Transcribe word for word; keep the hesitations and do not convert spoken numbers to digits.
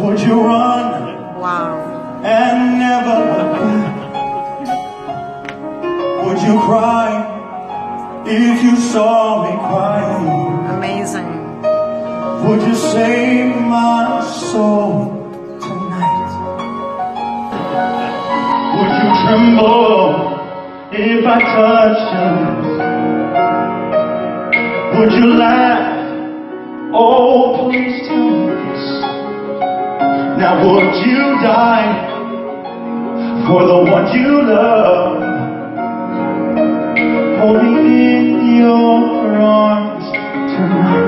would you run? Wow. And never look back. Would you cry if you saw me crying? Amazing. Would you save my soul tonight? Would you tremble if I touched you? Would you laugh? Oh, please tell me this. Now would you die for the one you love? Holding in your arms tonight.